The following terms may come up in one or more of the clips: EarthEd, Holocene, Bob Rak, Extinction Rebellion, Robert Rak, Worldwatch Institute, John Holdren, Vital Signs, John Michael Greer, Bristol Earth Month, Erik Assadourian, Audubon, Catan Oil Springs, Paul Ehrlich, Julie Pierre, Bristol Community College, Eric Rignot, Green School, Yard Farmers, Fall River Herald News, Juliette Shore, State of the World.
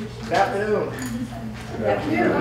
Good afternoon. Good afternoon.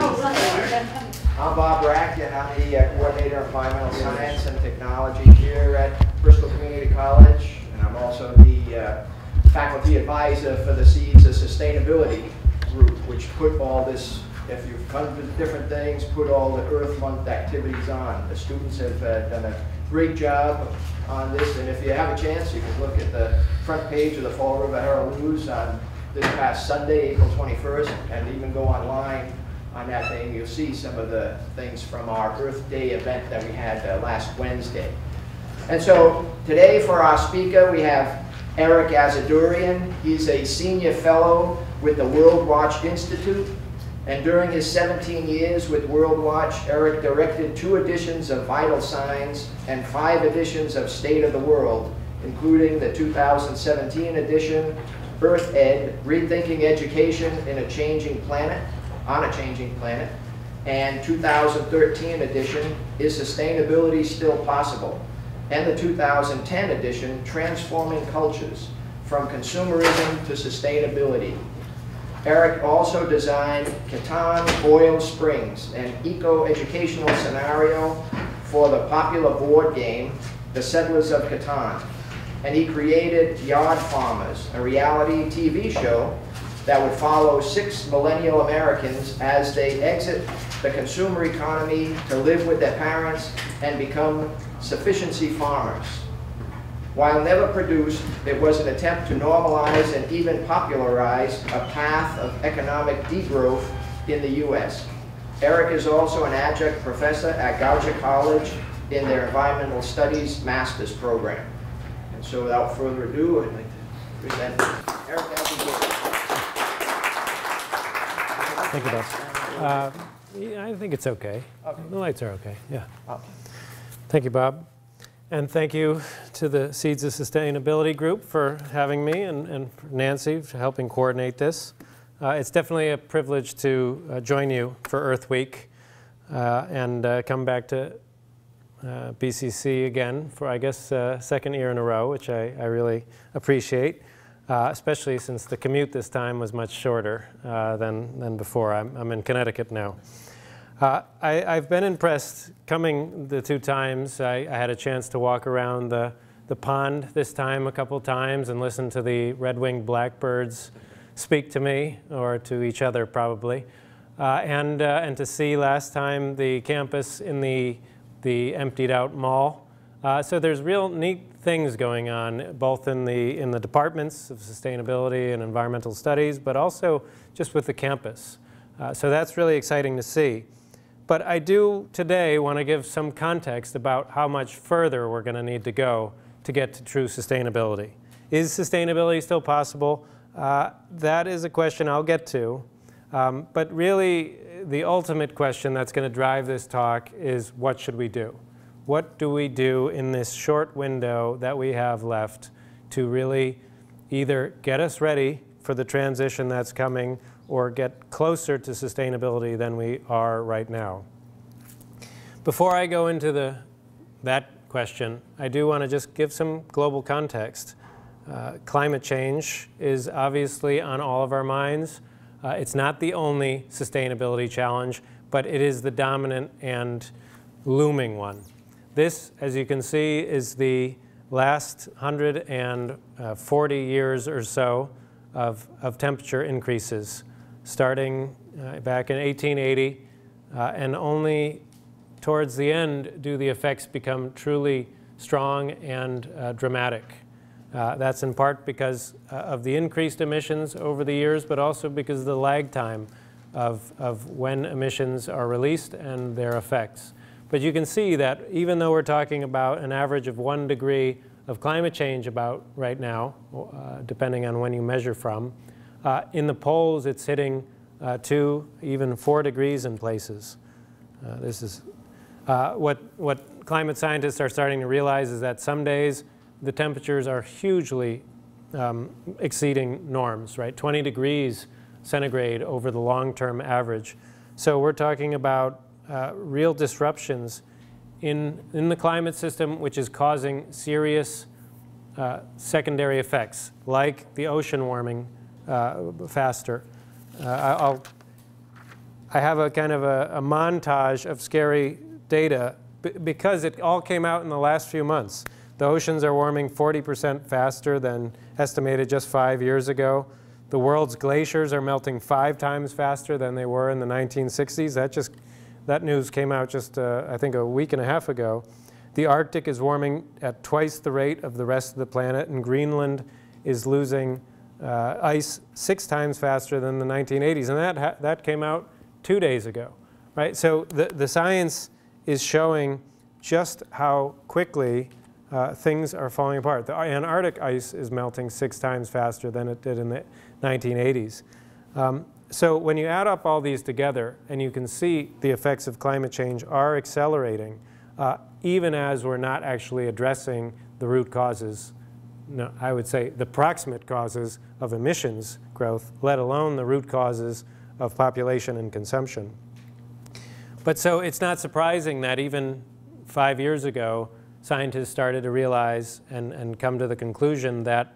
I'm Bob Rak, and I'm the coordinator of environmental science and technology here at Bristol Community College, and I'm also the faculty advisor for the Seeds of Sustainability group, which put all this, if you've come to different things, put all the Earth Month activities on. The students have done a great job on this, and if you have a chance, you can look at the front page of the Fall River Herald News on this past Sunday, April 21st, and even go online on that thing. You'll see some of the things from our Earth Day event that we had last Wednesday. And so today for our speaker, we have Erik Assadourian. He's a senior fellow with the Worldwatch Institute. And during his 17 years with Worldwatch, Erik directed 2 editions of Vital Signs and 5 editions of State of the World, including the 2017 edition, EarthEd, Rethinking Education in a Changing Planet, on a Changing Planet, and 2013 edition, Is Sustainability Still Possible? And the 2010 edition, Transforming Cultures, From Consumerism to Sustainability. Erik also designed Catan Oil Springs, an eco-educational scenario for the popular board game, The Settlers of Catan. And he created Yard Farmers, a reality TV show that would follow 6 millennial Americans as they exit the consumer economy to live with their parents and become sufficiency farmers. While never produced, it was an attempt to normalize and even popularize a path of economic degrowth in the U.S. Erik is also an adjunct professor at Goucher College in their Environmental Studies Master's Program. And so without further ado, I'd like to present Erik Assadourian. Thank you, Bob. Yeah, I think it's okay. The lights are okay, yeah. Thank you, Bob. And thank you to the Seeds of Sustainability group for having me, and Nancy for helping coordinate this. It's definitely a privilege to join you for Earth Week and come back to BCC again for, I guess, second year in a row, which I really appreciate. Especially since the commute this time was much shorter than before. I'm in Connecticut now. I've been impressed coming the 2 times. I had a chance to walk around the pond this time a couple times and listen to the red-winged blackbirds speak to me, or to each other probably. And to see last time the campus in the emptied out mall. So there's real neat things going on, both in the departments of sustainability and environmental studies, but also just with the campus. So that's really exciting to see. But I do today want to give some context about how much further we're going to need to go to get to true sustainability. Is sustainability still possible? That is a question I'll get to. But really, the ultimate question that's going to drive this talk is, what should we do? What do we do in this short window that we have left to really either get us ready for the transition that's coming or get closer to sustainability than we are right now? Before I go into that question, I do want to just give some global context. Climate change is obviously on all of our minds. It's not the only sustainability challenge, but it is the dominant and looming one. This, as you can see, is the last 140 years or so of temperature increases, starting back in 1880, and only towards the end do the effects become truly strong and dramatic. That's in part because of the increased emissions over the years, but also because of the lag time of when emissions are released and their effects. But you can see that even though we're talking about an average of 1 degree of climate change about right now, depending on when you measure from, in the poles it's hitting 2, even 4 degrees in places. This is what climate scientists are starting to realize is that some days the temperatures are hugely exceeding norms, right? 20 degrees centigrade over the long-term average. So we're talking about real disruptions in the climate system, which is causing serious secondary effects, like the ocean warming faster, I have a kind of a montage of scary data because it all came out in the last few months. The oceans are warming 40% faster than estimated just 5 years ago. The world's glaciers are melting 5 times faster than they were in the 1960s. That news came out just, I think, a week and a half ago. The Arctic is warming at twice the rate of the rest of the planet, and Greenland is losing ice 6 times faster than the 1980s. And that came out 2 days ago, right? So the science is showing just how quickly things are falling apart. The Antarctic ice is melting 6 times faster than it did in the 1980s. So when you add up all these together, and you can see the effects of climate change are accelerating, even as we're not actually addressing the root causes, no, I would say the proximate causes of emissions growth, let alone the root causes of population and consumption. But so it's not surprising that even 5 years ago, scientists started to realize and come to the conclusion that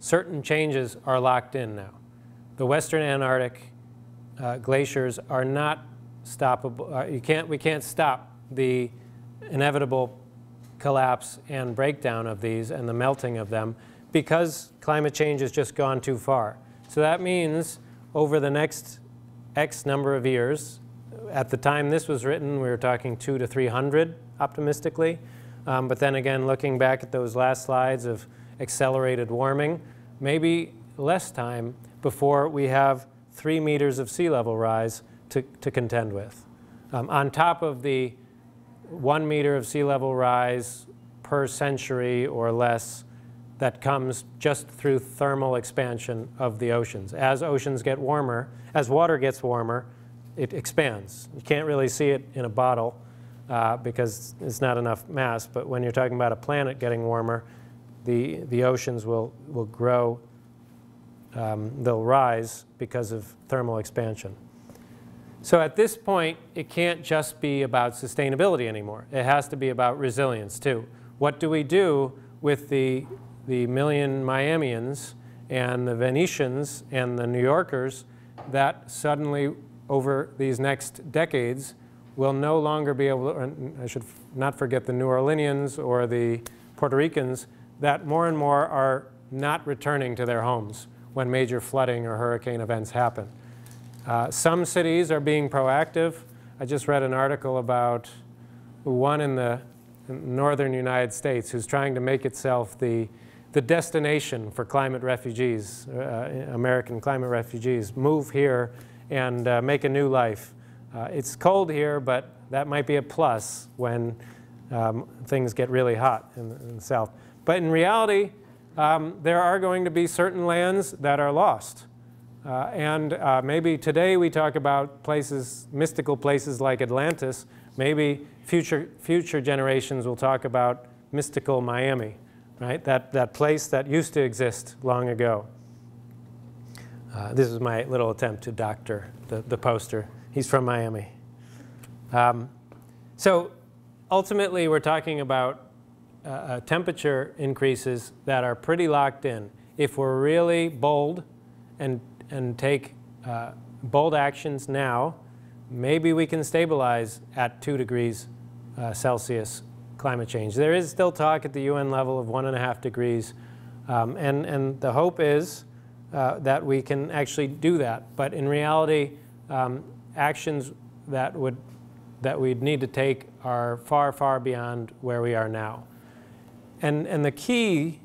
certain changes are locked in now. The Western Antarctic glaciers are not stoppable. We can't stop the inevitable collapse and breakdown of these and the melting of them because climate change has just gone too far. So that means over the next X number of years, at the time this was written, we were talking 200 to 300 optimistically. But then again, looking back at those last slides of accelerated warming, maybe less time before we have 3 meters of sea level rise to contend with. On top of the 1 meter of sea level rise per century or less that comes just through thermal expansion of the oceans. As oceans get warmer, as water gets warmer, it expands. You can't really see it in a bottle. Because it's not enough mass, but when you're talking about a planet getting warmer, the oceans will grow, they'll rise because of thermal expansion. So at this point, it can't just be about sustainability anymore. It has to be about resilience too. What do we do with the million Miamians and the Venetians and the New Yorkers that suddenly over these next decades will no longer be able to, I should not forget the New Orleanians or the Puerto Ricans, that more and more are not returning to their homes when major flooding or hurricane events happen. Some cities are being proactive. I just read an article about one in the northern United States who's trying to make itself the destination for climate refugees, American climate refugees, move here and make a new life. It's cold here, but that might be a plus when things get really hot in the south. But in reality, there are going to be certain lands that are lost. Maybe today we talk about places, mystical places like Atlantis. Maybe future generations will talk about mystical Miami, right? That place that used to exist long ago. This is my little attempt to doctor the poster. He's from Miami. So ultimately, we're talking about temperature increases that are pretty locked in. If we're really bold and take bold actions now, maybe we can stabilize at 2 degrees Celsius climate change. There is still talk at the UN level of 1.5 degrees. And the hope is that we can actually do that. But in reality, actions that we'd need to take are far, far beyond where we are now. And the key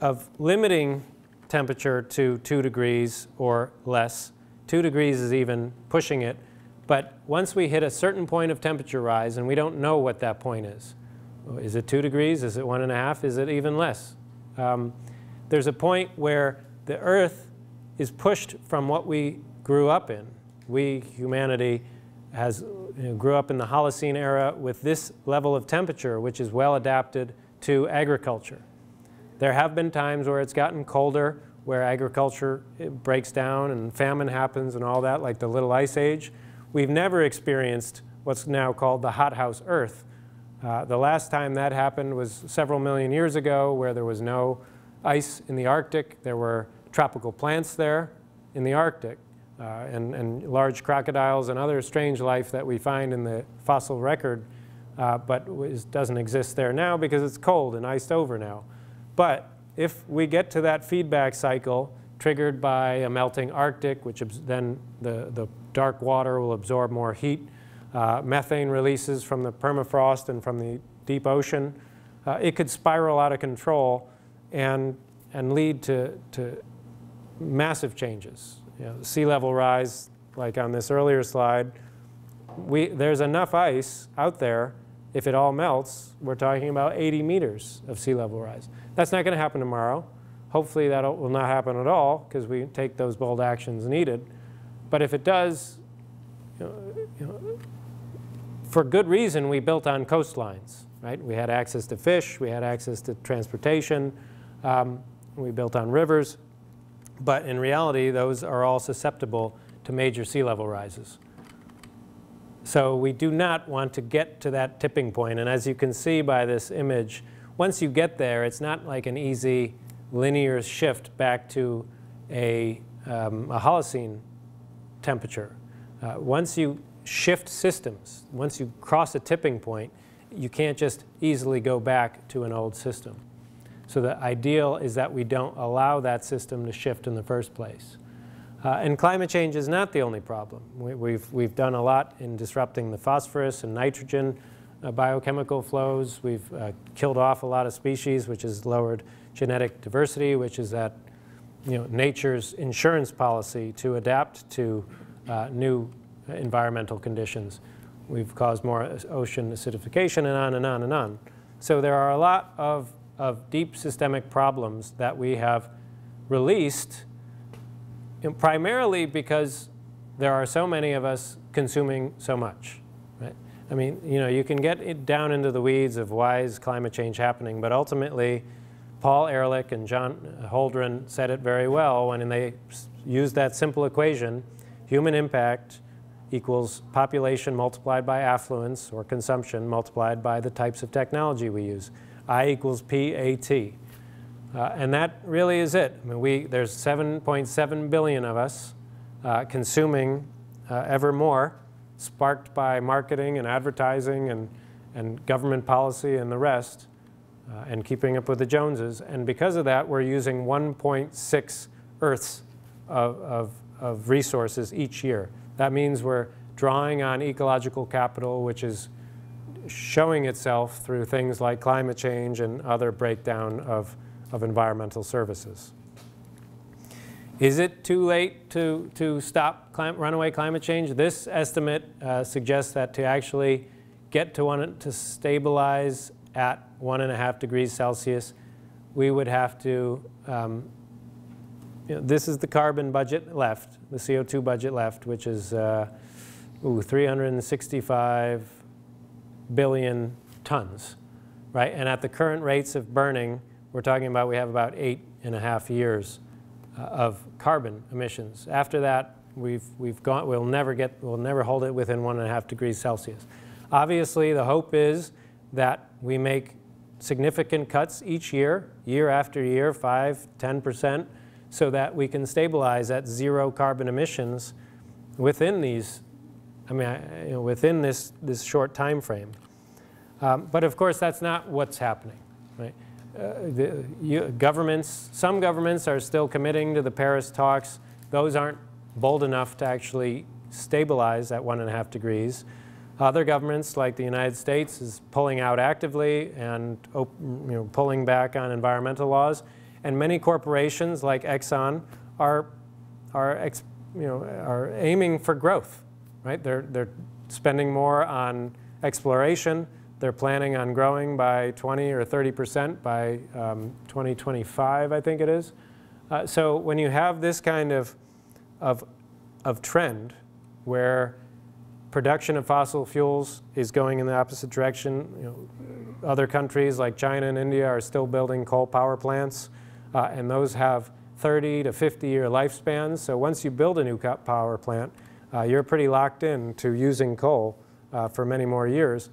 of limiting temperature to 2 degrees or less, 2 degrees is even pushing it, but once we hit a certain point of temperature rise, and we don't know what that point is it 2 degrees, is it 1.5, is it even less? There's a point where the Earth is pushed from what we grew up in. We, humanity, grew up in the Holocene era with this level of temperature, which is well adapted to agriculture. There have been times where it's gotten colder, where agriculture breaks down and famine happens and all that, like the Little Ice Age. We've never experienced what's now called the hothouse Earth. The last time that happened was several million years ago, where there was no ice in the Arctic. There were tropical plants there in the Arctic. and large crocodiles and other strange life that we find in the fossil record, but doesn't exist there now because it's cold and iced over now. But if we get to that feedback cycle triggered by a melting Arctic, which then the dark water will absorb more heat, methane releases from the permafrost and from the deep ocean, it could spiral out of control and lead to massive changes. You know, sea level rise, like on this earlier slide, there's enough ice out there, if it all melts, we're talking about 80 meters of sea level rise. That's not going to happen tomorrow. Hopefully that will not happen at all, because we take those bold actions needed. But if it does, for good reason, we built on coastlines, right? We had access to fish, we had access to transportation, we built on rivers. But in reality, those are all susceptible to major sea level rises. So we do not want to get to that tipping point. And as you can see by this image, once you get there, it's not like an easy linear shift back to a Holocene temperature. Once you shift systems, once you cross a tipping point, you can't just easily go back to an old system. So the ideal is that we don't allow that system to shift in the first place. And climate change is not the only problem. We've done a lot in disrupting the phosphorus and nitrogen biochemical flows. We've killed off a lot of species, which has lowered genetic diversity, which is that nature's insurance policy to adapt to new environmental conditions. We've caused more ocean acidification and on and on and on. So there are a lot of deep systemic problems that we have released, and primarily because there are so many of us consuming so much, right? I mean, you can get it down into the weeds of why is climate change happening, but ultimately, Paul Ehrlich and John Holdren said it very well when they used that simple equation, human impact equals population multiplied by affluence or consumption multiplied by the types of technology we use. I equals PAT. And that really is it. I mean, there's 7.7 billion of us consuming ever more, sparked by marketing and advertising and government policy and the rest, and keeping up with the Joneses. And because of that, we're using 1.6 Earths of resources each year. That means we're drawing on ecological capital, which is showing itself through things like climate change and other breakdown of environmental services. Is it too late to stop runaway climate change? This estimate suggests that to actually get to stabilize at 1.5 degrees Celsius, we would have to, this is the carbon budget left, the CO2 budget left, which is $365 billion tons, right? And at the current rates of burning, we're talking about we have about 8.5 years of carbon emissions. After that, we'll never hold it within 1.5 degrees Celsius. Obviously, the hope is that we make significant cuts each year, year after year, 5–10%, so that we can stabilize at zero carbon emissions within these. I mean, within this short time frame. But of course, that's not what's happening, right? Some governments are still committing to the Paris talks. Those aren't bold enough to actually stabilize at 1.5 degrees. Other governments, like the United States, is pulling out actively and pulling back on environmental laws. And many corporations, like Exxon, are aiming for growth. Right? They're spending more on exploration. They're planning on growing by 20% or 30% by 2025, I think it is. So when you have this kind of trend where production of fossil fuels is going in the opposite direction, other countries like China and India are still building coal power plants, and those have 30 to 50-year lifespans. So once you build a new power plant, you're pretty locked in to using coal for many more years.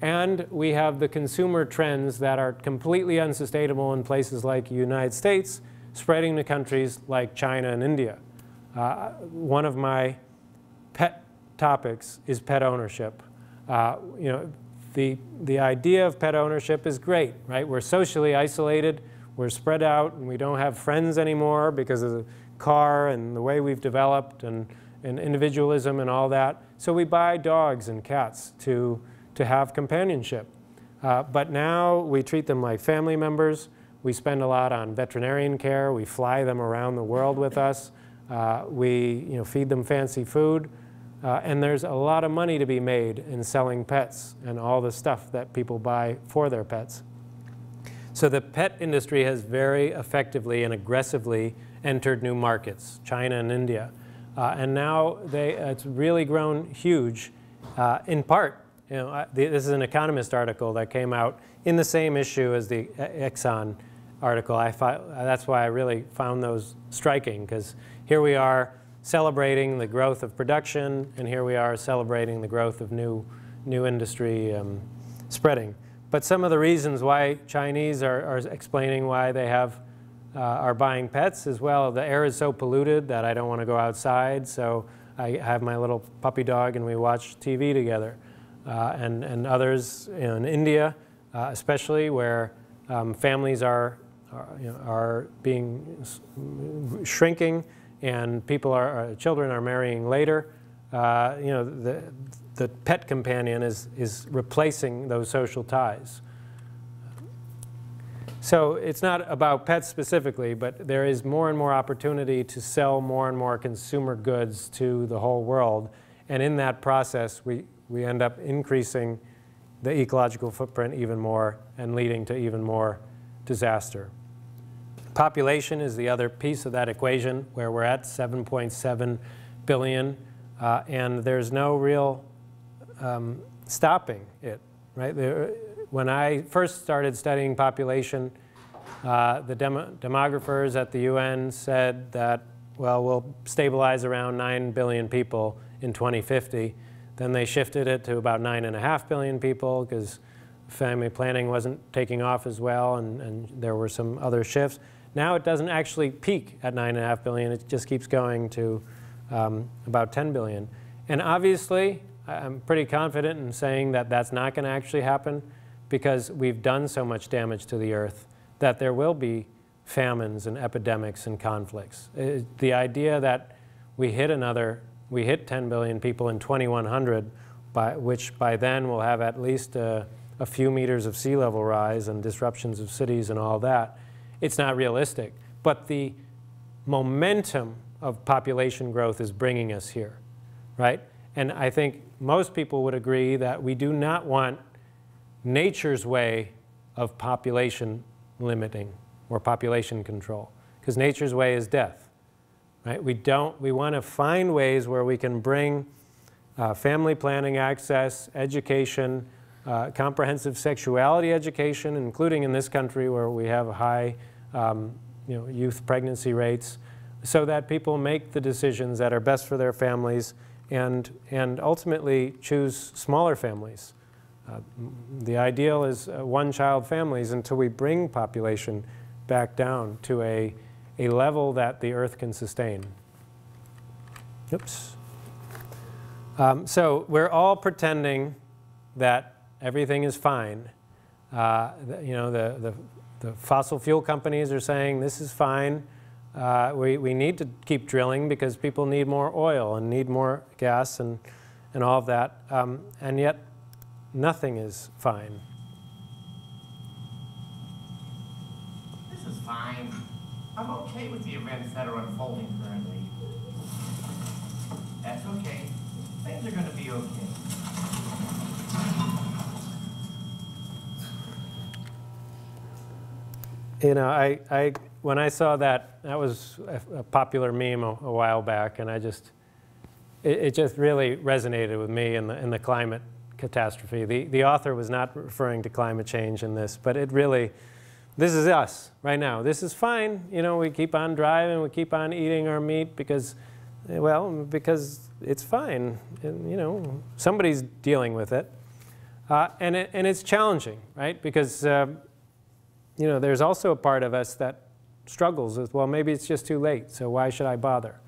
And we have the consumer trends that are completely unsustainable in places like the United States, spreading to countries like China and India. One of my pet topics is pet ownership. You know, the idea of pet ownership is great, right? We're socially isolated, we're spread out, and we don't have friends anymore because of the car and the way we've developed and individualism and all that. So we buy dogs and cats to have companionship. But now we treat them like family members. We spend a lot on veterinarian care. We fly them around the world with us. We feed them fancy food. And there's a lot of money to be made in selling pets and all the stuff that people buy for their pets. So the pet industry has very effectively and aggressively entered new markets, China and India. And now it's really grown huge, in part. You know, this is an Economist article that came out in the same issue as the Exxon article. That's why I really found those striking, because here we are celebrating the growth of production, and here we are celebrating the growth of new industry spreading. But some of the reasons why Chinese are explaining why they are buying pets as well. The air is so polluted that I don't want to go outside, so I have my little puppy dog and we watch TV together. And others in India, especially, where families are being shrinking, and people children are marrying later. You know, the pet companion is replacing those social ties. So it's not about pets specifically, but there is more and more opportunity to sell more and more consumer goods to the whole world, and in that process we end up increasing the ecological footprint even more and leading to even more disaster. Population is the other piece of that equation, where we're at 7.7 billion, and there's no real stopping it, right? When I first started studying population, the demographers at the UN said that, well, we'll stabilize around 9 billion people in 2050. Then they shifted it to about 9.5 billion people because family planning wasn't taking off as well, and there were some other shifts. Now it doesn't actually peak at 9.5 billion. It just keeps going to about 10 billion. And obviously, I'm pretty confident in saying that that's not going to actually happen, because we've done so much damage to the earth that there will be famines and epidemics and conflicts. The idea that we hit 10 billion people in 2100, which by then will have at least a few meters of sea level rise and disruptions of cities and all that. It's not realistic. But the momentum of population growth is bringing us here, right? And I think most people would agree that we do not want nature's way of population limiting or population control, because nature's way is death. Right? We want to find ways where we can bring family planning access, education, comprehensive sexuality education, including in this country where we have high youth pregnancy rates, so that people make the decisions that are best for their families and ultimately choose smaller families. The ideal is one-child families until we bring population back down to a level that the earth can sustain. Oops. So we're all pretending that everything is fine. The fossil fuel companies are saying this is fine. We need to keep drilling because people need more oil and need more gas and all of that. And yet nothing is fine. This is fine. I'm okay with the events that are unfolding currently. That's okay. Things are going to be okay. You know, when I saw that was a popular meme a while back, and it just really resonated with me in the climate catastrophe. The author was not referring to climate change in this, but it really. This is us right now. This is fine. You know, we keep on driving, we keep on eating our meat because, well, because it's fine. And, you know, somebody's dealing with it. And it's challenging, right? Because, you know, there's also a part of us that struggles with, well, maybe it's just too late, so why should I bother?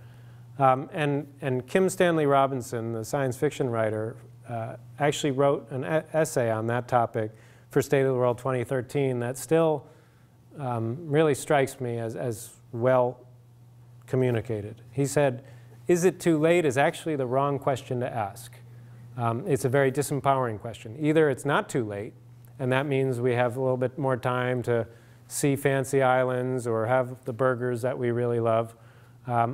And Kim Stanley Robinson, the science fiction writer, actually wrote an essay on that topic for State of the World 2013 that still really strikes me as well communicated. He said, "Is it too late?" is actually the wrong question to ask. It's a very disempowering question. Either it's not too late, and that means we have a little bit more time to see fancy islands or have the burgers that we really love,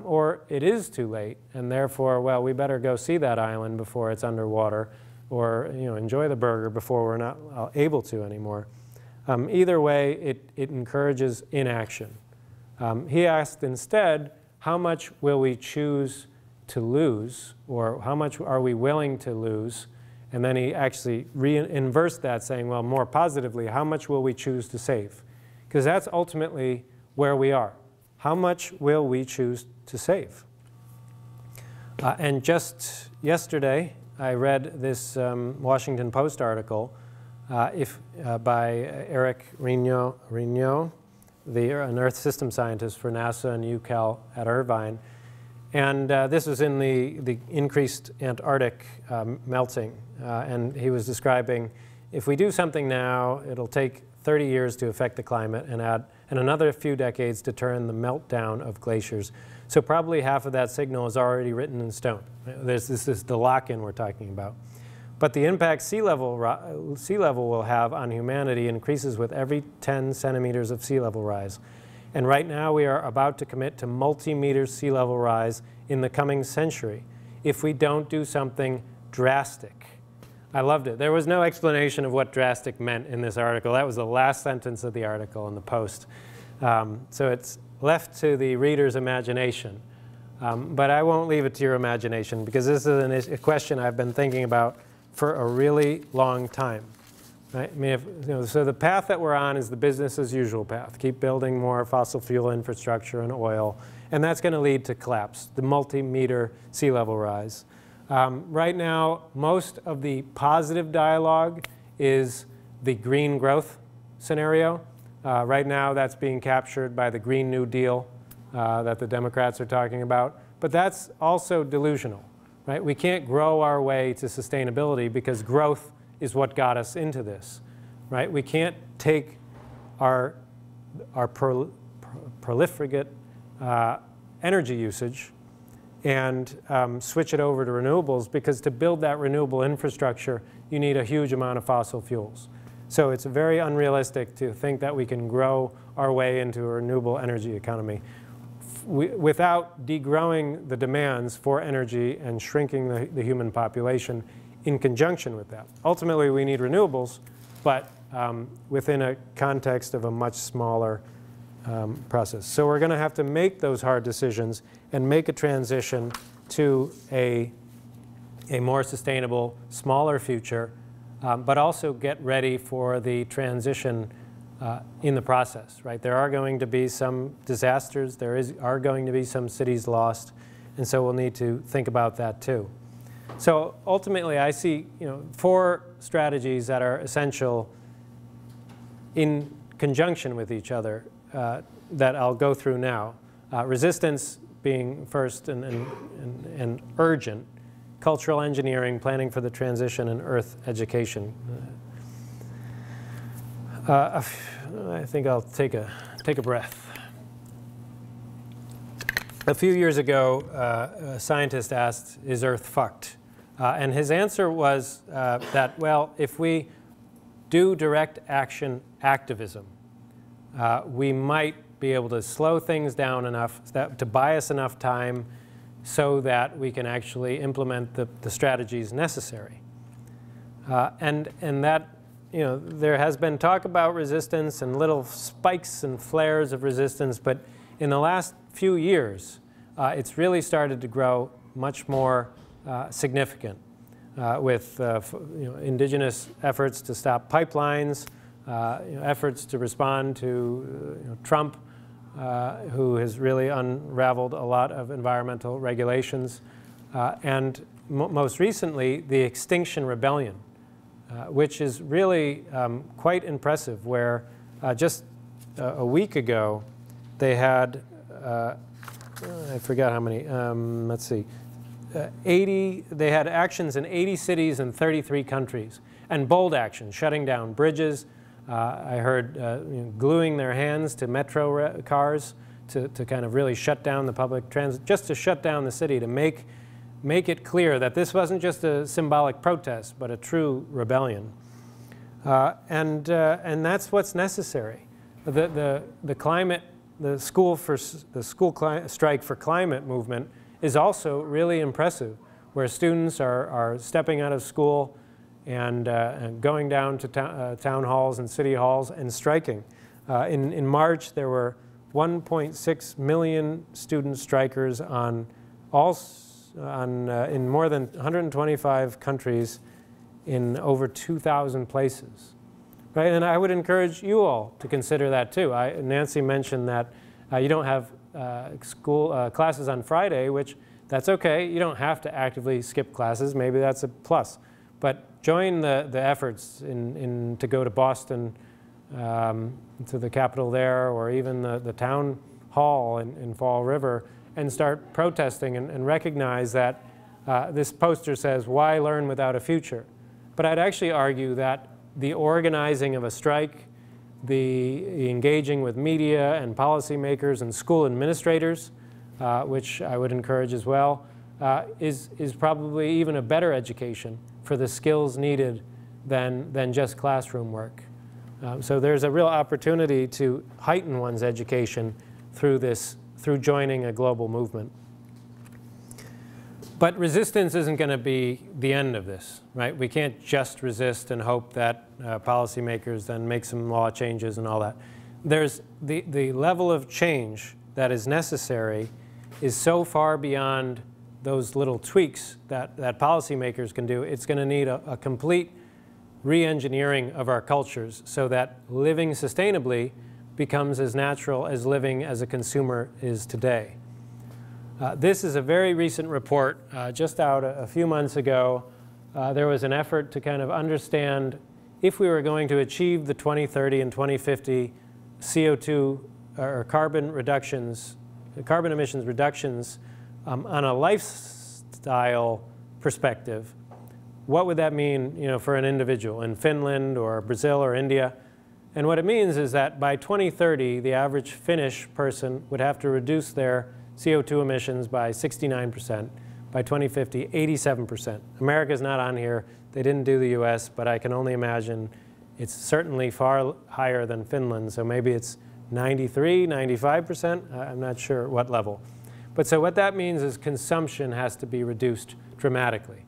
or it is too late, and therefore, well, we better go see that island before it's underwater, or enjoy the burger before we're not able to anymore. Either way, it encourages inaction. He asked instead, how much will we choose to lose, or how much are we willing to lose? And then he actually inversed that, saying, well, more positively, how much will we choose to save? Because that's ultimately where we are. How much will we choose to save? And just yesterday, I read this Washington Post article by Eric Rignot, an Earth system scientist for NASA and UCal at Irvine. And this was in the increased Antarctic melting. And he was describing, if we do something now, it'll take 30 years to affect the climate and another few decades to turn the meltdown of glaciers. So probably half of that signal is already written in stone. This is the lock-in we're talking about. But the impact sea level will have on humanity increases with every 10 centimeters of sea level rise. And right now we are about to commit to multi-meter sea level rise in the coming century if we don't do something drastic. I loved it. There was no explanation of what drastic meant in this article. That was the last sentence of the article in the Post. So it's left to the reader's imagination. But I won't leave it to your imagination, because this is a question I've been thinking about for a really long time. Right? I mean, so the path that we're on is the business as usual path. Keep building more fossil fuel infrastructure and oil, and that's going to lead to collapse, the multi-meter sea level rise. Right now, most of the positive dialogue is the green growth scenario. Right now, that's being captured by the Green New Deal that the Democrats are talking about, but that's also delusional. Right? We can't grow our way to sustainability because growth is what got us into this. Right? We can't take our proliferate energy usage and switch it over to renewables, because to build that renewable infrastructure, you need a huge amount of fossil fuels. So it's very unrealistic to think that we can grow our way into a renewable energy economy without degrowing the demands for energy and shrinking the human population in conjunction with that. Ultimately, we need renewables, but within a context of a much smaller process. So we're going to have to make those hard decisions and make a transition to a more sustainable, smaller future, but also get ready for the transition in the process, right? There are going to be some disasters. There are going to be some cities lost, and so we'll need to think about that too. So ultimately, I see 4 strategies that are essential in conjunction with each other that I'll go through now. Resistance being first and urgent, cultural engineering, planning for the transition, and Earth education. I think I'll take a breath. A few years ago, a scientist asked, is Earth fucked? And his answer was that, well, if we do direct action activism, we might be able to slow things down enough to buy us enough time so that we can actually implement the strategies necessary. And that there has been talk about resistance and little spikes and flares of resistance, but in the last few years, it's really started to grow much more significant with indigenous efforts to stop pipelines, efforts to respond to Trump, who has really unraveled a lot of environmental regulations, and most recently, the Extinction Rebellion. Which is really quite impressive, where just a week ago, they had I forgot how many, let's see, 80, they had actions in 80 cities and 33 countries, and bold actions, shutting down bridges. I heard gluing their hands to metro cars to kind of really shut down the public transit, just to shut down the city, to make it clear that this wasn't just a symbolic protest, but a true rebellion. And that's what's necessary. The climate, the school strike for climate movement is also really impressive, where students are stepping out of school and going down to town halls and city halls and striking. In March, there were 1.6 million student strikers on all in more than 125 countries in over 2,000 places. Right? And I would encourage you all to consider that too. Nancy mentioned that you don't have school classes on Friday, which that's okay. You don't have to actively skip classes. Maybe that's a plus. But join the efforts to go to Boston, to the Capitol there, or even the town hall in Fall River, and start protesting and recognize that this poster says, "Why learn without a future?" But I'd actually argue that the organizing of a strike, the engaging with media and policymakers and school administrators, which I would encourage as well, is probably even a better education for the skills needed than just classroom work. So there's a real opportunity to heighten one's education through this, through joining a global movement. But resistance isn't going to be the end of this, right? We can't just resist and hope that policymakers then make some law changes and all that. There's the level of change that is necessary is so far beyond those little tweaks that policymakers can do. It's going to need a complete re-engineering of our cultures so that living sustainably becomes as natural as living as a consumer is today. This is a very recent report, just out a few months ago. There was an effort to kind of understand if we were going to achieve the 2030 and 2050 CO2 or carbon reductions, carbon emissions reductions on a lifestyle perspective. What would that mean, for an individual in Finland or Brazil or India? And what it means is that by 2030, the average Finnish person would have to reduce their CO2 emissions by 69%, by 2050, 87%. America's not on here. They didn't do the US, but I can only imagine it's certainly far higher than Finland, so maybe it's 93, 95%. I'm not sure what level. But so what that means is consumption has to be reduced dramatically.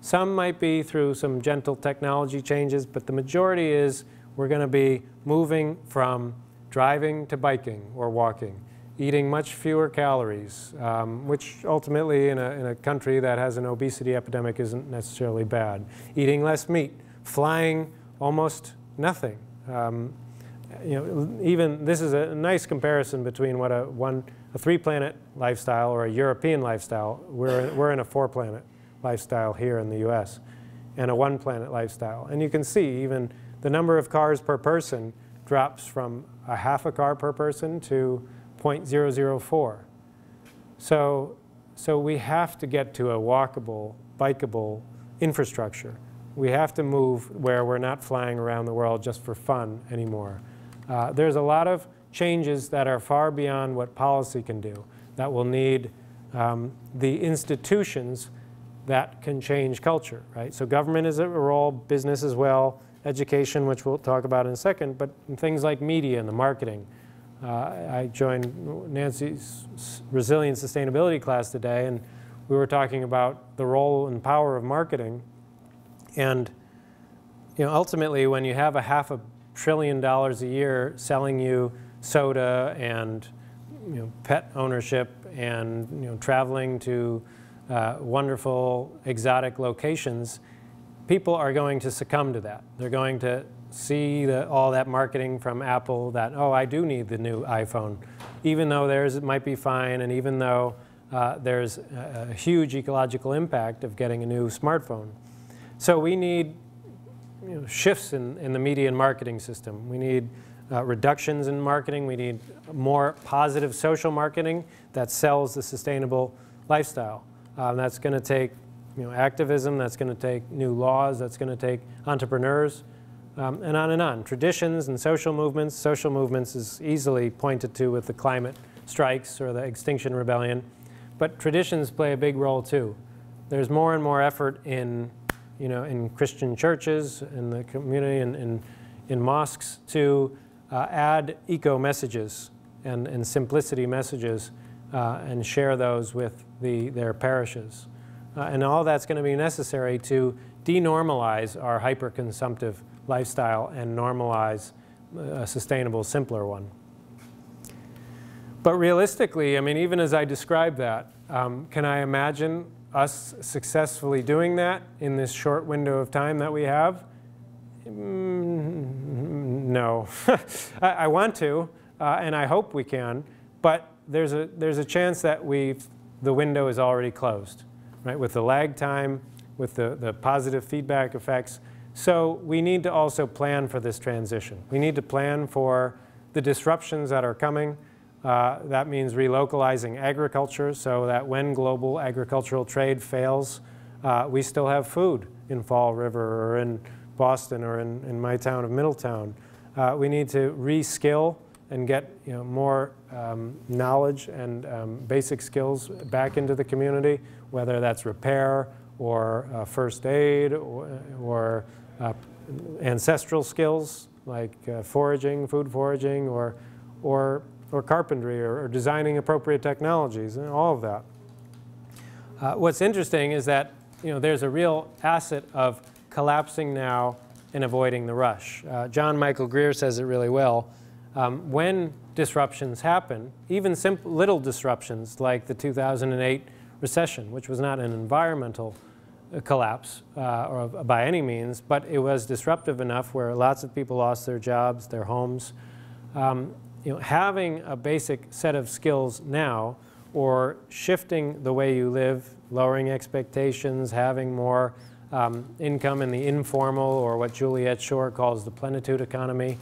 Some might be through some gentle technology changes, but the majority is we're going to be moving from driving to biking or walking, eating much fewer calories, which ultimately in a country that has an obesity epidemic isn't necessarily bad. Eating less meat, flying almost nothing. Even this is a nice comparison between what a three-planet lifestyle or a European lifestyle. We're in a four-planet lifestyle here in the U.S. and a one-planet lifestyle. And you can see even the number of cars per person drops from a half a car per person to 0.004. So we have to get to a walkable, bikeable infrastructure. We have to move where we're not flying around the world just for fun anymore. There's a lot of changes that are far beyond what policy can do, that will need the institutions that can change culture, right? So government is a role, business as well, education, which we'll talk about in a second, but things like media and the marketing. I joined Nancy's Resilient Sustainability class today, and we were talking about the role and power of marketing. And ultimately, when you have a $500 billion a year selling you soda and pet ownership and traveling to wonderful exotic locations, people are going to succumb to that. They're going to see all that marketing from Apple that, oh, I do need the new iPhone, even though it might be fine, and even though there's a huge ecological impact of getting a new smartphone. So we need shifts in the media and marketing system. We need reductions in marketing. We need more positive social marketing that sells the sustainable lifestyle. That's going to take activism, that's going to take new laws, that's going to take entrepreneurs, and on and on. Traditions and social movements. Social movements is easily pointed to with the climate strikes or the Extinction Rebellion. But traditions play a big role too. There's more and more effort in, in Christian churches, in the community, in mosques to add eco messages and simplicity messages and share those with their parishes. And all that's going to be necessary to denormalize our hyper-consumptive lifestyle and normalize a sustainable, simpler one. But realistically, I mean, even as I describe that, can I imagine us successfully doing that in this short window of time that we have? No. I want to, and I hope we can, but there's a chance that the window is already closed, right? With the lag time, with the positive feedback effects. So we need to also plan for this transition. We need to plan for the disruptions that are coming. That means relocalizing agriculture so that when global agricultural trade fails, we still have food in Fall River or in Boston or in my town of Middletown. We need to reskill and get more knowledge and basic skills back into the community, whether that's repair or first aid or ancestral skills like foraging, food foraging, or carpentry, or designing appropriate technologies, and all of that. What's interesting is that there's a real asset of collapsing now and avoiding the rush. John Michael Greer says it really well. When disruptions happen, even simple little disruptions like the 2008 recession, which was not an environmental collapse or by any means, but it was disruptive enough where lots of people lost their jobs, their homes. Having a basic set of skills now, or shifting the way you live, lowering expectations, having more income in the informal, or what Juliette Shore calls the plenitude economy,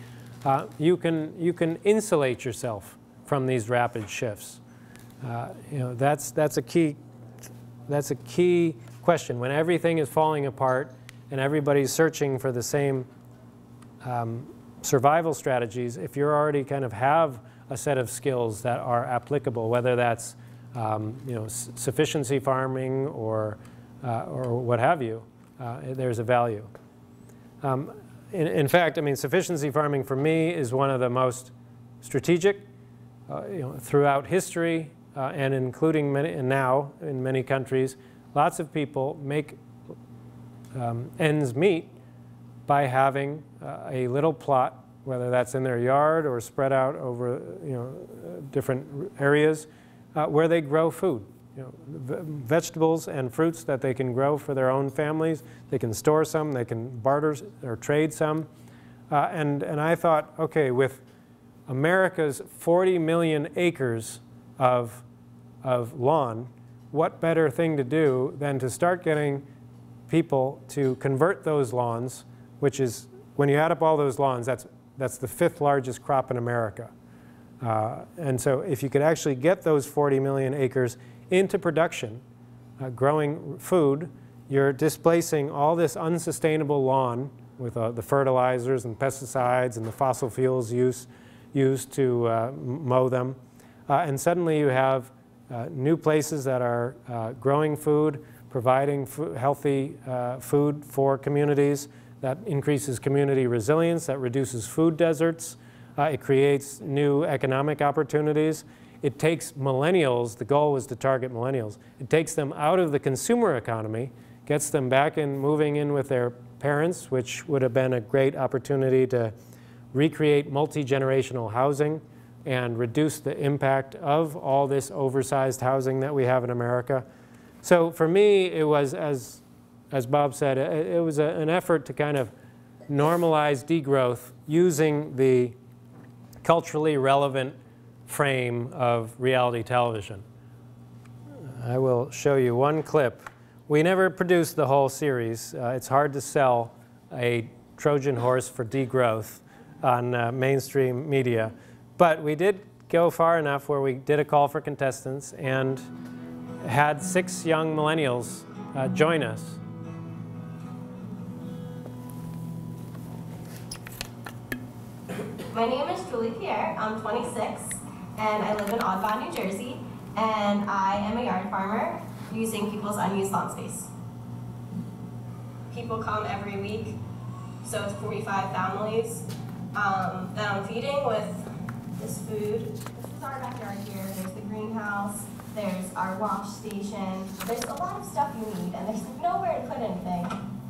you can insulate yourself from these rapid shifts. That's a key question. When everything is falling apart and everybody's searching for the same survival strategies, if you already kind of have a set of skills that are applicable, whether that's sufficiency farming or what have you, there's a value. In fact, I mean, sufficiency farming for me is one of the most strategic throughout history, and including many, and now in many countries, lots of people make ends meet by having a little plot, whether that's in their yard or spread out over different areas, where they grow food, vegetables and fruits that they can grow for their own families. They can store some, they can barter or trade some. And I thought, okay, with America's 40 million acres of lawn, what better thing to do than to start getting people to convert those lawns, which is, when you add up all those lawns, that's the 5th largest crop in America. And so if you could actually get those 40 million acres into production, growing food, you're displacing all this unsustainable lawn with the fertilizers and pesticides and the fossil fuels used to mow them. And suddenly you have new places that are growing food, providing healthy food for communities. That increases community resilience, that reduces food deserts, it creates new economic opportunities. It takes millennials, the goal was to target millennials, it takes them out of the consumer economy, gets them back in moving in with their parents, which would have been a great opportunity to recreate multi-generational housing and reduce the impact of all this oversized housing that we have in America. So for me, it was, as Bob said, it was an effort to kind of normalize degrowth using the culturally relevant frame of reality television. I will show you one clip. We never produced the whole series. It's hard to sell a Trojan horse for degrowth. on mainstream media. But we did go far enough where we did a call for contestants and had 6 young millennials join us. My name is Julie Pierre. I'm 26, and I live in Audubon, New Jersey, and I am a yard farmer using people's unused lawn space. People come every week, so it's 45 families that I'm feeding with this food. This is our backyard here. There's the greenhouse. There's our wash station. There's a lot of stuff you need, and there's nowhere to put anything.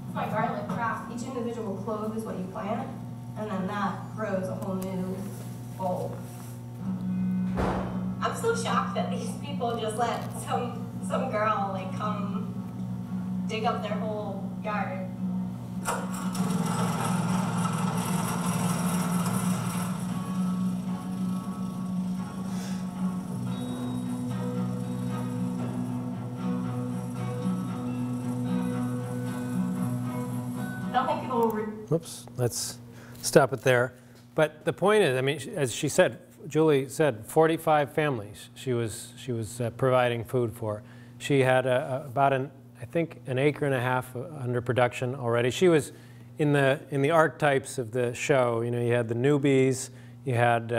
It's my garlic craft. Each individual clove is what you plant, and then that grows a whole new bulb. I'm so shocked that these people just let some girl like come dig up their whole yard. Oops, let's stop it there. But the point is, I mean, as she said, Julie said, 45 families she was providing food for. She had about I think an acre and a half under production already. She was in the archetypes of the show. You know, you had the newbies, you had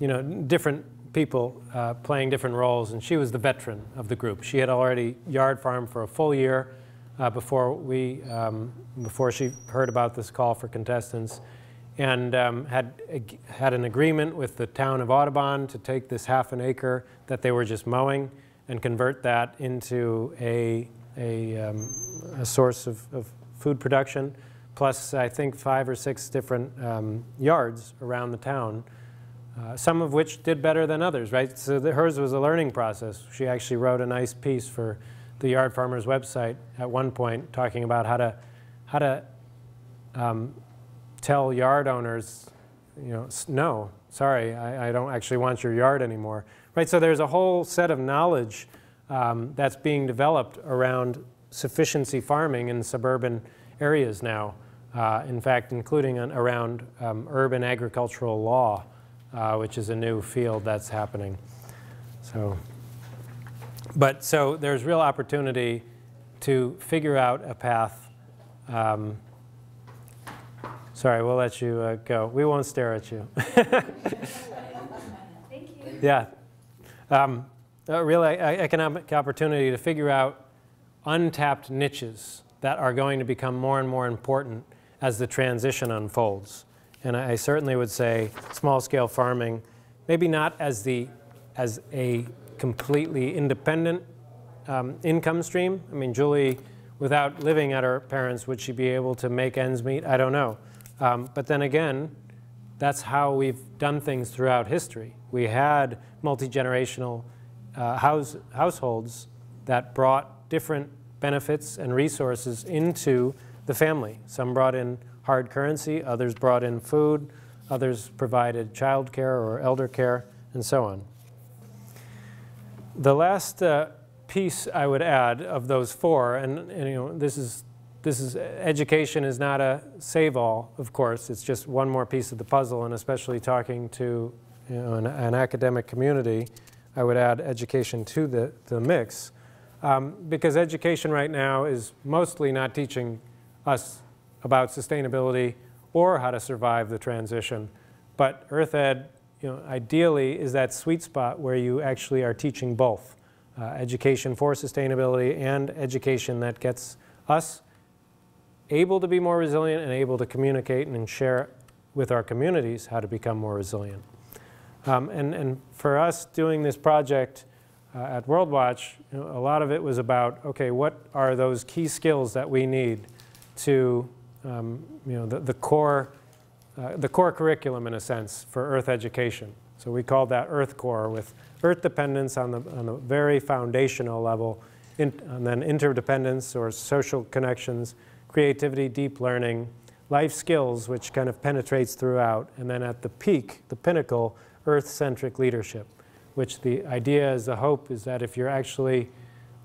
you know, different people playing different roles, and she was the veteran of the group. She had already yard farmed for a full year before she heard about this call for contestants, and had an agreement with the town of Audubon to take this half an acre that they were just mowing and convert that into a source of food production, plus I think 5 or 6 different yards around the town, some of which did better than others, right? So hers was a learning process. She actually wrote a nice piece for the Yard Farmers website at one point, talking about how to tell yard owners, you know, no, sorry, I don't actually want your yard anymore, right? So there's a whole set of knowledge that's being developed around sufficiency farming in suburban areas now. In fact, including around urban agricultural law, which is a new field that's happening. So. But so there's real opportunity to figure out a path. Sorry, we'll let you go. We won't stare at you. Thank you. Yeah. A real economic opportunity to figure out untapped niches that are going to become more and more important as the transition unfolds. And I certainly would say small-scale farming, maybe not as a completely independent income stream. I mean, Julie, without living at her parents, would she be able to make ends meet? I don't know. But then again, that's how we've done things throughout history. We had multi-generational households that brought different benefits and resources into the family. Some brought in hard currency, others brought in food, others provided childcare or elder care, and so on. The last piece I would add of those 4, and you know, this is education is not a save-all, of course. It's just one more piece of the puzzle, and especially talking to, you know, an academic community, I would add education to the mix, because education right now is mostly not teaching us about sustainability or how to survive the transition, but EarthEd, you know, ideally is that sweet spot where you actually are teaching both education for sustainability and education that gets us able to be more resilient and able to communicate and share with our communities how to become more resilient. And for us doing this project at Worldwatch, you know, a lot of it was about, okay, what are those key skills that we need to, you know, the core curriculum, in a sense, for Earth education. So we called that Earth Core, with Earth dependence on the very foundational level, and then interdependence or social connections, creativity, deep learning, life skills, which kind of penetrates throughout, and then at the peak, the pinnacle, Earth-centric leadership, which the idea is, the hope is that if you're actually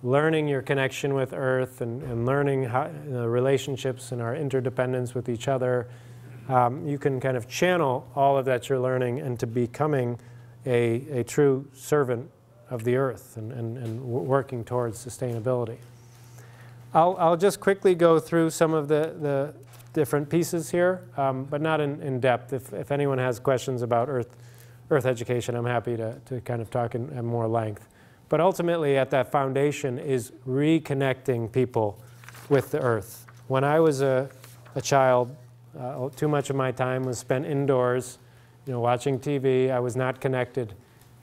learning your connection with Earth and learning how, relationships and our interdependence with each other, you can kind of channel all of that you're learning into becoming a true servant of the earth and working towards sustainability. I'll just quickly go through some of the different pieces here, but not in depth. If anyone has questions about earth education, I'm happy to kind of talk in more length. But ultimately, at that foundation is reconnecting people with the earth. When I was a child, too much of my time was spent indoors, you know, watching TV. I was not connected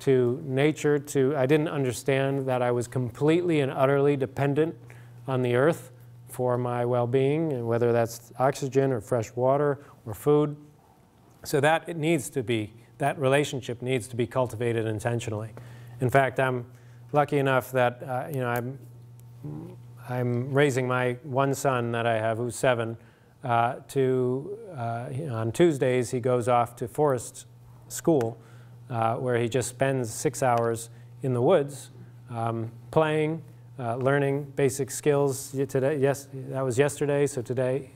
to nature. I didn't understand that I was completely and utterly dependent on the earth for my well-being, and whether that's oxygen or fresh water or food. So that relationship needs to be cultivated intentionally. In fact, I'm lucky enough that you know, I'm raising my one son that I have, who's 7, you know, on Tuesdays he goes off to forest school, where he just spends 6 hours in the woods, playing, learning basic skills. Today, yes, that was yesterday. So today,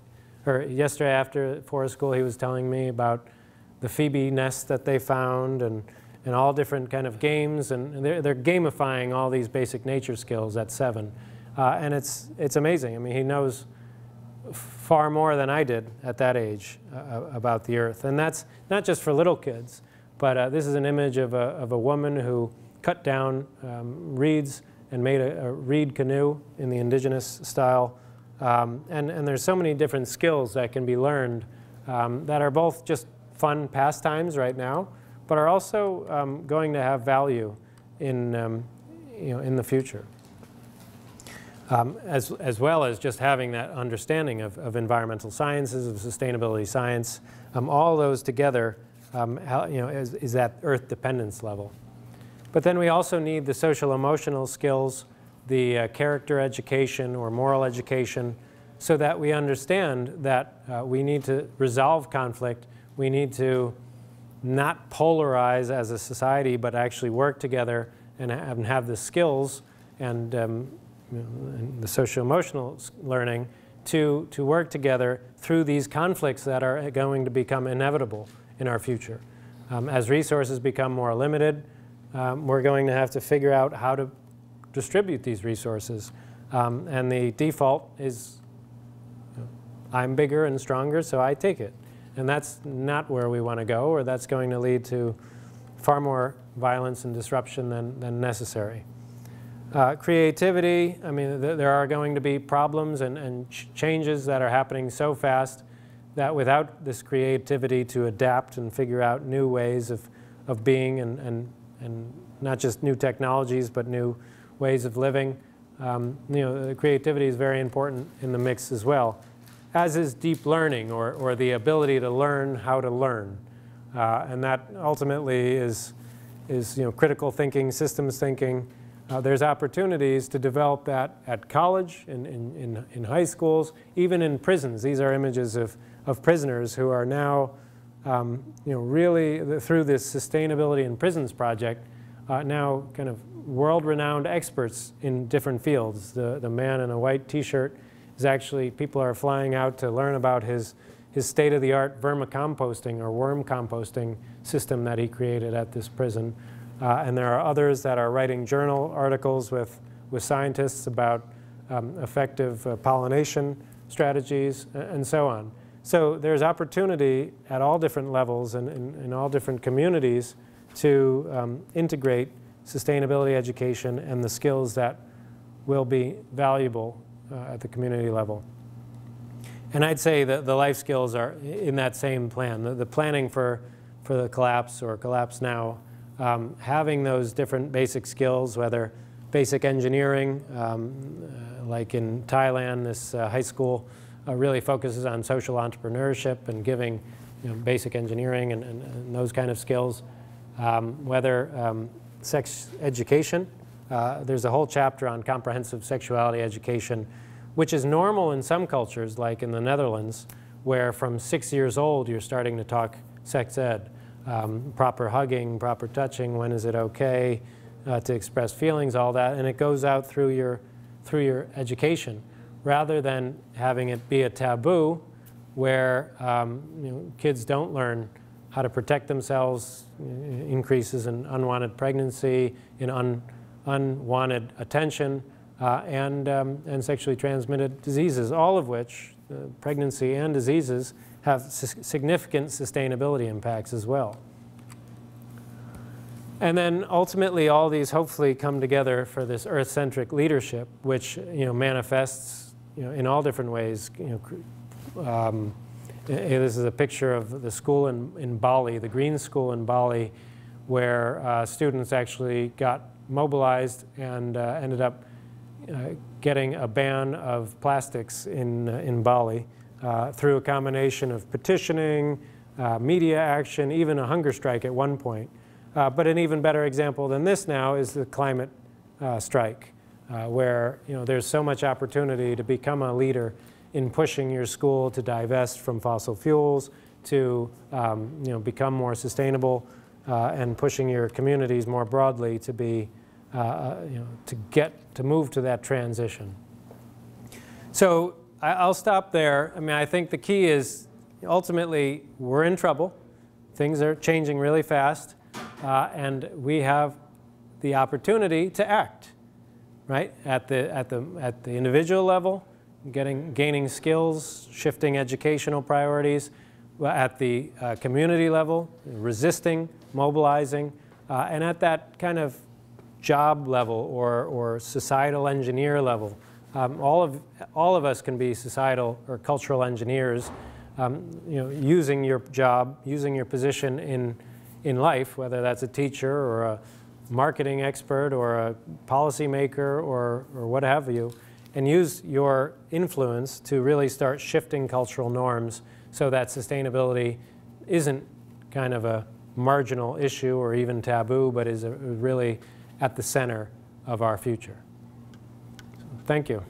or yesterday after forest school, he was telling me about the phoebe nest that they found, and all different kind of games, and they're gamifying all these basic nature skills at 7, and it's amazing. I mean, he knows far more than I did at that age about the earth, and that's not just for little kids. But this is an image of a woman who cut down reeds and made a reed canoe in the indigenous style. And there's so many different skills that can be learned that are both just fun pastimes right now, but are also going to have value in, you know, in the future. As well as just having that understanding of environmental sciences, of sustainability science, all those together you know, is that earth dependence level. But then we also need the social-emotional skills, the character education or moral education, so that we understand that we need to resolve conflict. We need to not polarize as a society, but actually work together and have the skills and the social-emotional learning to work together through these conflicts that are going to become inevitable in our future. As resources become more limited, we're going to have to figure out how to distribute these resources. And the default is, you know, I'm bigger and stronger, so I take it. And that's not where we want to go, or that's going to lead to far more violence and disruption than necessary. Creativity, I mean, there are going to be problems and changes that are happening so fast that without this creativity to adapt and figure out new ways of being and not just new technologies, but new ways of living, you know, the creativity is very important in the mix as well, as is deep learning or the ability to learn how to learn. And that ultimately is you know, critical thinking, systems thinking. There's opportunities to develop that at college, in high schools, even in prisons. These are images of prisoners who are now, you know, really through this Sustainability in Prisons project, now kind of world-renowned experts in different fields. The man in a white T-shirt is actually, people are flying out to learn about his state-of-the-art vermicomposting or worm composting system that he created at this prison. And there are others that are writing journal articles with scientists about effective pollination strategies and so on. So there's opportunity at all different levels and in all different communities to integrate sustainability education and the skills that will be valuable at the community level. And I'd say that the life skills are in that same plan. The planning for the collapse or collapse now, having those different basic skills, whether basic engineering, like in Thailand, this high school really focuses on social entrepreneurship and giving, you know, basic engineering and those kind of skills. Whether sex education, there's a whole chapter on comprehensive sexuality education, which is normal in some cultures, like in the Netherlands, where from 6 years old you're starting to talk sex ed. Proper hugging, proper touching, when is it okay to express feelings, all that, and it goes out through your education, rather than having it be a taboo where kids don't learn how to protect themselves, increases in unwanted pregnancy, in unwanted attention, and sexually transmitted diseases, all of which, pregnancy and diseases, have significant sustainability impacts as well. And then ultimately, all these hopefully come together for this Earth-centric leadership, which manifests in all different ways. This is a picture of the school in Bali, the Green School in Bali, where students actually got mobilized and ended up getting a ban of plastics in Bali through a combination of petitioning, media action, even a hunger strike at one point. But an even better example than this now is the climate strike, where there's so much opportunity to become a leader in pushing your school to divest from fossil fuels, to become more sustainable, and pushing your communities more broadly to be to move to that transition. So I'll stop there. I mean, I think the key is ultimately we're in trouble. Things are changing really fast. And we have the opportunity to act, right? At the individual level, gaining skills, shifting educational priorities. At the community level, resisting, mobilizing, and at that kind of job level or societal engineer level, all of us can be societal or cultural engineers. Using your job, using your position in life, whether that's a teacher or a marketing expert or a policymaker or what have you, and use your influence to really start shifting cultural norms so that sustainability isn't kind of a marginal issue or even taboo, but is really at the center of our future. So, thank you.